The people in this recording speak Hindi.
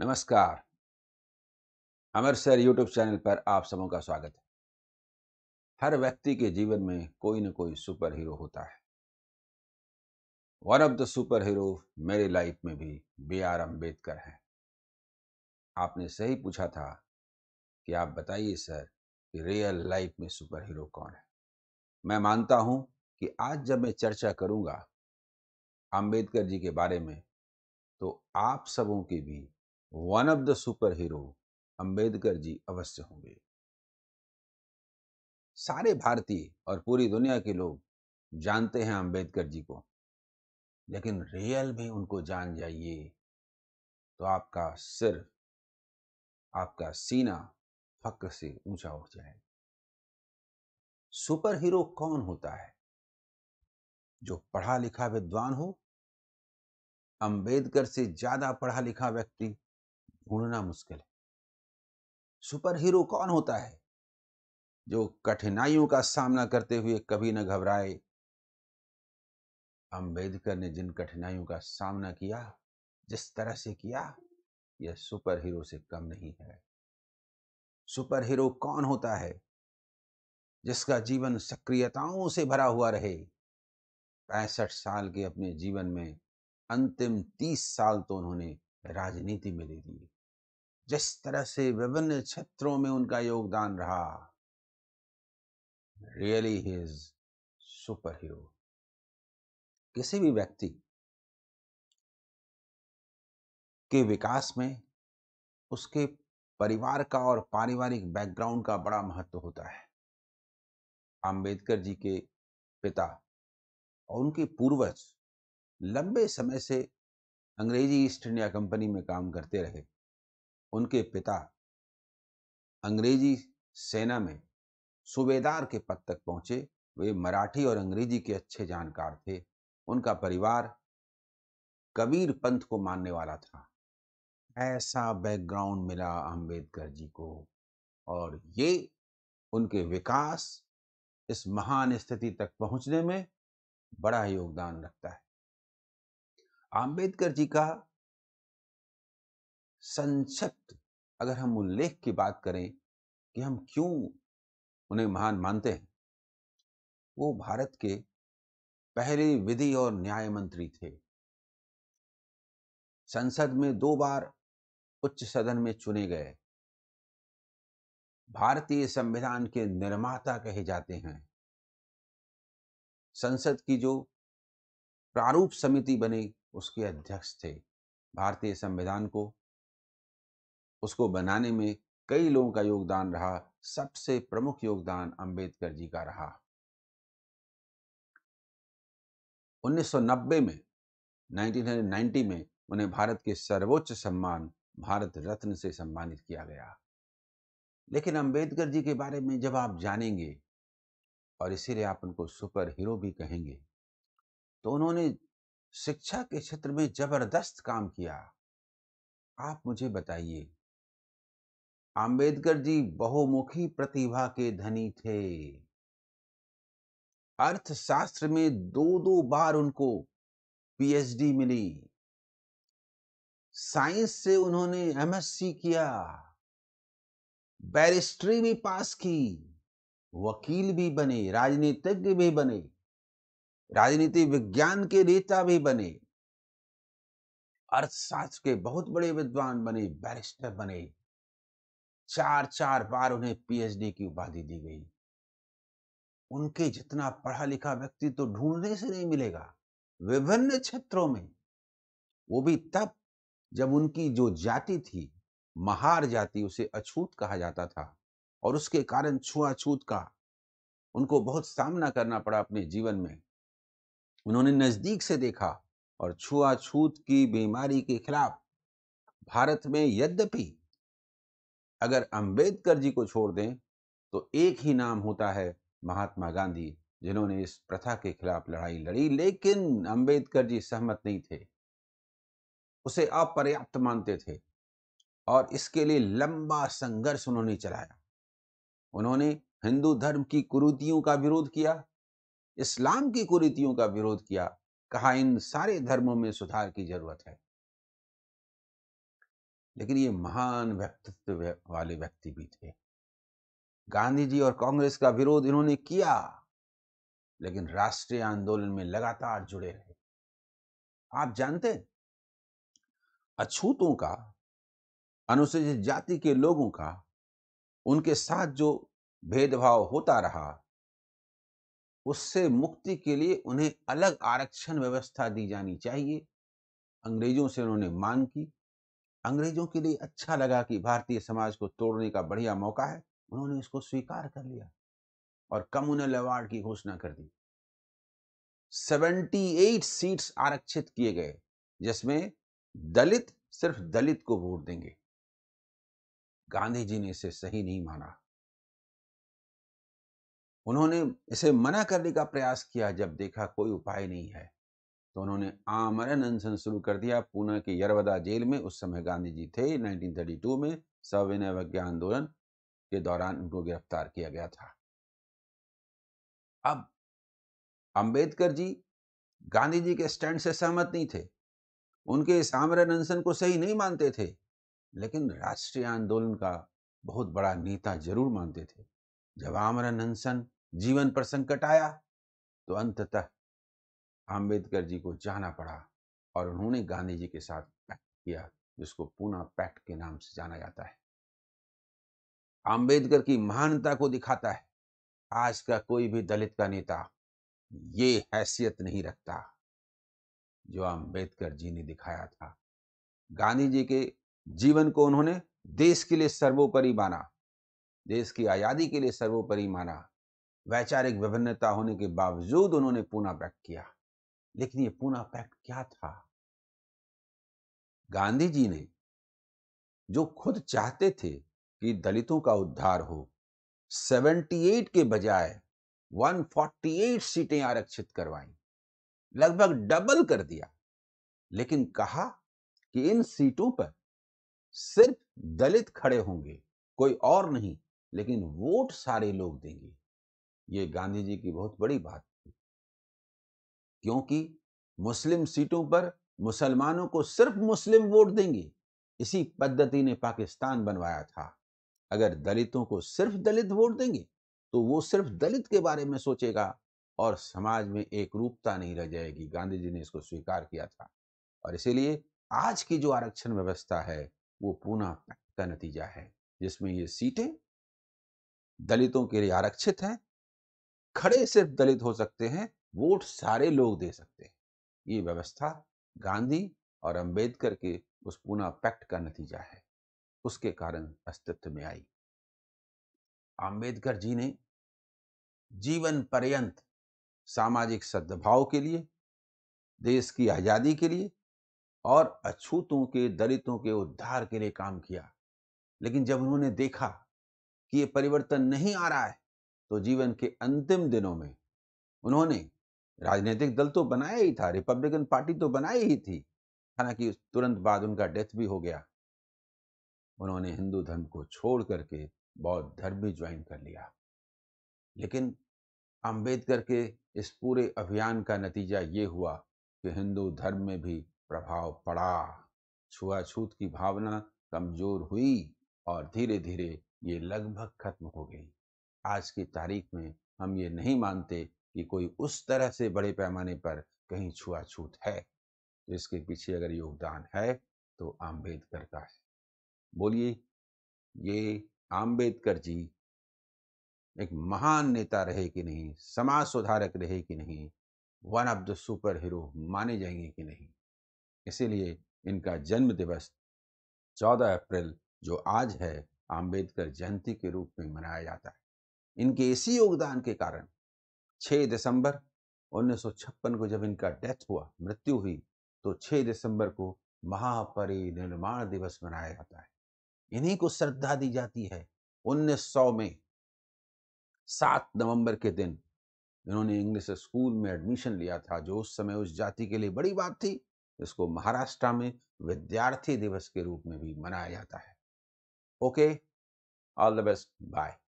नमस्कार। अमृतसर यूट्यूब चैनल पर आप सबों का स्वागत है। हर व्यक्ति के जीवन में कोई न कोई सुपर हीरो होता है। One of the super hero मेरे लाइफ में भी BR अम्बेडकर हैं। आपने सही पूछा था कि आप बताइए सर कि रियल लाइफ में सुपर हीरो कौन है। मैं मानता हूं कि आज जब मैं चर्चा करूंगा अम्बेडकर जी के बारे में तो आप सबों के भी one of the super hero Ambedkar ji अवश्य होंगे। सारे भारतीय और पूरी दुनिया के लोग जानते हैं अम्बेडकर जी को, लेकिन रियल में उनको जान जाइए तो आपका सिर, आपका सीना फक्र से ऊंचा हो जाएगा। सुपर हीरो कौन होता है? जो पढ़ा लिखा विद्वान हो। अम्बेडकर से ज्यादा पढ़ा लिखा व्यक्ति ढूंढना मुश्किल है। सुपर हीरो कौन होता है? जो कठिनाइयों का सामना करते हुए कभी न घबराए। अम्बेडकर ने जिन कठिनाइयों का सामना किया, जिस तरह से किया, यह सुपर हीरो से कम नहीं है। सुपर हीरो कौन होता है? जिसका जीवन सक्रियताओं से भरा हुआ रहे। 65 साल के अपने जीवन में अंतिम 30 साल तो उन्होंने राजनीति में दे दिए। जिस तरह से विभिन्न क्षेत्रों में उनका योगदान रहा, रियली ही इज सुपर हीरो। किसी भी व्यक्ति के विकास में उसके परिवार का और पारिवारिक बैकग्राउंड का बड़ा महत्व होता है। अम्बेडकर जी के पिता और उनके पूर्वज लंबे समय से अंग्रेजी ईस्ट इंडिया कंपनी में काम करते रहे। उनके पिता अंग्रेजी सेना में सूबेदार के पद तक पहुंचे। वे मराठी और अंग्रेजी के अच्छे जानकार थे। उनका परिवार कबीर पंथ को मानने वाला था। ऐसा बैकग्राउंड मिला अम्बेडकर जी को और ये उनके विकास, इस महान स्थिति तक पहुंचने में बड़ा योगदान रखता है। अम्बेडकर जी का संक्षिप्त अगर हम उल्लेख की बात करें कि हम क्यों उन्हें महान मानते हैं, वो भारत के पहले विधि और न्याय मंत्री थे। संसद में 2 बार, उच्च सदन में चुने गए। भारतीय संविधान के निर्माता कहे जाते हैं। संसद की जो प्रारूप समिति बनी उसके अध्यक्ष थे। भारतीय संविधान को उसको बनाने में कई लोगों का योगदान रहा। सबसे प्रमुख योगदान अम्बेडकर जी का रहा। 1990 में उन्हें भारत के सर्वोच्च सम्मान भारत रत्न से सम्मानित किया गया। लेकिन अम्बेडकर जी के बारे में जब आप जानेंगे और इसीलिए आप उनको सुपर हीरो भी कहेंगे, तो उन्होंने शिक्षा के क्षेत्र में जबरदस्त काम किया। आप मुझे बताइए, अम्बेडकर जी बहुमुखी प्रतिभा के धनी थे। अर्थशास्त्र में 2-2 बार उनको PhD मिली। साइंस से उन्होंने MSc किया। बैरिस्ट्री भी पास की। वकील भी बने, राजनीतिज्ञ भी बने, राजनीति विज्ञान के नेता भी बने, अर्थशास्त्र के बहुत बड़े विद्वान बने, बैरिस्टर बने। 4-4 बार उन्हें PhD की उपाधि दी गई। उनके जितना पढ़ा लिखा व्यक्ति तो ढूंढने से नहीं मिलेगा विभिन्न क्षेत्रों में। वो भी तब जब उनकी जो जाति थी, महार जाति, उसे अछूत कहा जाता था और उसके कारण छुआछूत का उनको बहुत सामना करना पड़ा अपने जीवन में। उन्होंने नजदीक से देखा और छुआछूत की बीमारी के खिलाफ भारत में, यद्यपि अगर अम्बेडकर जी को छोड़ दें तो एक ही नाम होता है महात्मा गांधी, जिन्होंने इस प्रथा के खिलाफ लड़ाई लड़ी। लेकिन अम्बेडकर जी सहमत नहीं थे, उसे अपर्याप्त मानते थे और इसके लिए लंबा संघर्ष उन्होंने चलाया। उन्होंने हिंदू धर्म की कुरीतियों का विरोध किया, इस्लाम की कुरीतियों का विरोध किया, कहा इन सारे धर्मों में सुधार की जरूरत है। लेकिन ये महान व्यक्तित्व वाले व्यक्ति भी थे। गांधी जी और कांग्रेस का विरोध इन्होंने किया, लेकिन राष्ट्रीय आंदोलन में लगातार जुड़े रहे। आप जानते हैं, अछूतों का, अनुसूचित जाति के लोगों का, उनके साथ जो भेदभाव होता रहा, उससे मुक्ति के लिए उन्हें अलग आरक्षण व्यवस्था दी जानी चाहिए। अंग्रेजों से उन्होंने मांग की। अंग्रेजों के लिए अच्छा लगा कि भारतीय समाज को तोड़ने का बढ़िया मौका है, उन्होंने इसको स्वीकार कर लिया और कम्युनल अवार्ड की घोषणा कर दी। 78 सीट्स आरक्षित किए गए, जिसमें दलित सिर्फ दलित को वोट देंगे। गांधी जी ने इसे सही नहीं माना। उन्होंने इसे मना करने का प्रयास किया, जब देखा कोई उपाय नहीं है तो उन्होंने आमरण अनशन शुरू कर दिया। पूना के यरवदा जेल में, उस समय गांधी जी थे, 1932 में सविनय अवज्ञा आंदोलन के दौरान उनको गिरफ्तार किया गया था। अब अंबेडकर जी गांधी जी के स्टैंड से सहमत नहीं थे, उनके इस आमरण अनशन को सही नहीं मानते थे, लेकिन राष्ट्रीय आंदोलन का बहुत बड़ा नेता जरूर मानते थे। जब आमरण अनशन जीवन पर संकट आया तो अंततः अंबेडकर जी को जाना पड़ा और उन्होंने गांधी जी के साथ पैक्ट किया, जिसको पूना पैक्ट के नाम से जाना जाता है। अंबेडकर की महानता को दिखाता है। आज का कोई भी दलित का नेता ये हैसियत नहीं रखता जो अंबेडकर जी ने दिखाया था। गांधी जी के जीवन को उन्होंने देश के लिए सर्वोपरि माना, देश की आज़ादी के लिए सर्वोपरि माना। वैचारिक विभिन्नता होने के बावजूद उन्होंने पूना पैक्ट किया। लेकिन ये पूना पैक्ट क्या था? गांधी जी ने जो खुद चाहते थे कि दलितों का उद्धार हो, 78 के बजाय 148 सीटें आरक्षित करवाई, लगभग डबल कर दिया, लेकिन कहा कि इन सीटों पर सिर्फ दलित खड़े होंगे, कोई और नहीं, लेकिन वोट सारे लोग देंगे। ये गांधी जी की बहुत बड़ी बात थी, क्योंकि मुस्लिम सीटों पर मुसलमानों को सिर्फ मुस्लिम वोट देंगे। इसी पद्धति ने पाकिस्तान बनवाया था। अगर दलितों को सिर्फ दलित वोट देंगे तो वो सिर्फ दलित के बारे में सोचेगा और समाज में एक रूपता नहीं रह जाएगी। गांधी जी ने इसको स्वीकार किया था और इसीलिए आज की जो आरक्षण व्यवस्था है वो पूना पैक्ट का नतीजा है, जिसमें ये सीटें दलितों के लिए आरक्षित हैं। खड़े सिर्फ दलित हो सकते हैं, वोट सारे लोग दे सकते हैं। ये व्यवस्था गांधी और अंबेडकर के उस पूना पैक्ट का नतीजा है, उसके कारण अस्तित्व में आई। अंबेडकर जी ने जीवन पर्यंत सामाजिक सद्भाव के लिए, देश की आज़ादी के लिए और अछूतों के, दलितों के उद्धार के लिए काम किया। लेकिन जब उन्होंने देखा कि ये परिवर्तन नहीं आ रहा है तो जीवन के अंतिम दिनों में उन्होंने राजनीतिक दल तो बनाया ही था, रिपब्लिकन पार्टी तो बनाई ही थी, हालांकि तुरंत बाद उनका डेथ भी हो गया। उन्होंने हिंदू धर्म को छोड़ करके बौद्ध धर्म भी ज्वाइन कर लिया। लेकिन अंबेडकर के इस पूरे अभियान का नतीजा ये हुआ कि हिंदू धर्म में भी प्रभाव पड़ा, छुआछूत की भावना कमजोर हुई और धीरे धीरे ये लगभग खत्म हो गई। आज की तारीख में हम ये नहीं मानते कि कोई उस तरह से बड़े पैमाने पर कहीं छुआछूत है, तो इसके पीछे अगर योगदान है तो अंबेडकर का है। बोलिए, ये अंबेडकर जी एक महान नेता रहे कि नहीं, समाज सुधारक रहे कि नहीं, one of the super hero माने जाएंगे कि नहीं। इसीलिए इनका जन्म दिवस 14 अप्रैल, जो आज है, अंबेडकर जयंती के रूप में मनाया जाता है। इनके इसी योगदान के कारण 6 दिसंबर 1956 को जब इनका डेथ हुआ, मृत्यु हुई, तो 6 दिसंबर को महापरिनिर्वाण दिवस मनाया जाता है। इन्हीं को श्रद्धा दी जाती है। 1900 में 7 नवंबर के दिन इन्होंने इंग्लिश स्कूल में एडमिशन लिया था, जो उस समय उस जाति के लिए बड़ी बात थी। इसको महाराष्ट्र में विद्यार्थी दिवस के रूप में भी मनाया जाता है। Okay, all the best, bye.